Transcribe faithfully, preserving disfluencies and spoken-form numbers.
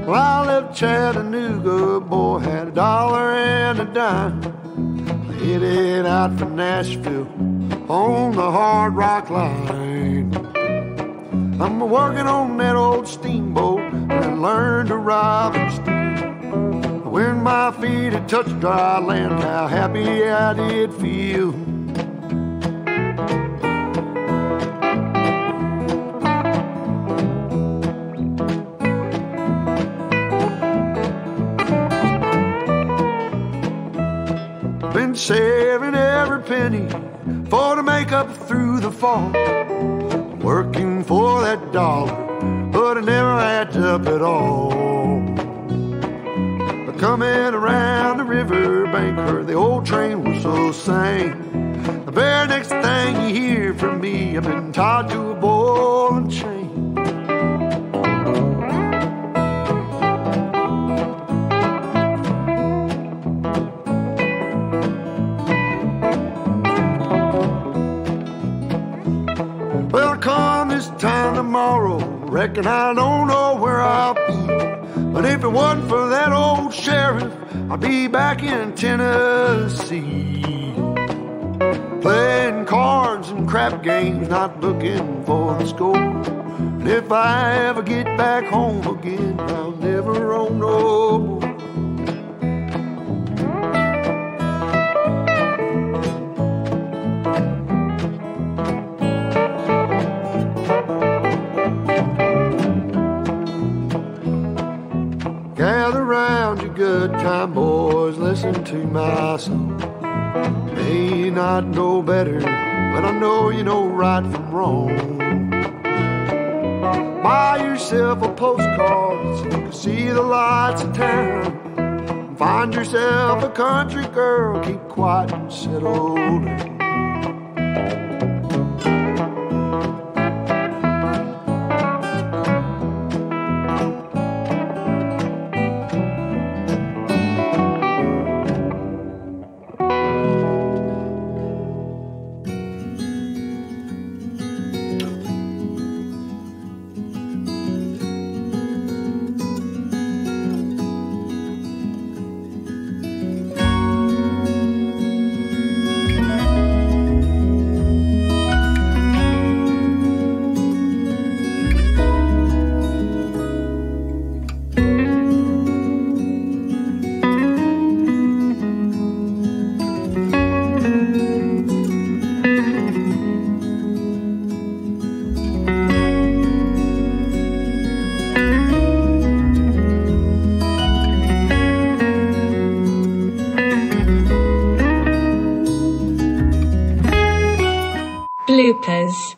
Well, I left Chattanooga, boy, had a dollar and a dime. I headed out for Nashville on the Hard Rock Line. I'm working on that old steamboat and I learned to rob and steal. When my feet had touched dry land, how happy I did feel. Been saving every penny for to make up through the fall. Working for that dollar, but it never adds up at all. But coming around the river bank, heard the old train whistle sang. The very next thing you hear from me, I've been tied to a ball and chain. Tomorrow, reckon I don't know where I'll be, but if it wasn't for that old sheriff, I'd be back in Tennessee, playing cards and crap games, not looking for the score. And if I ever get back home again, I'll never own no more. listen to my soul. May not know better, but I know you know right from wrong. Buy yourself a postcard so you can see the lights of town. Find yourself a country girl, keep quiet and settle down. Bloopers.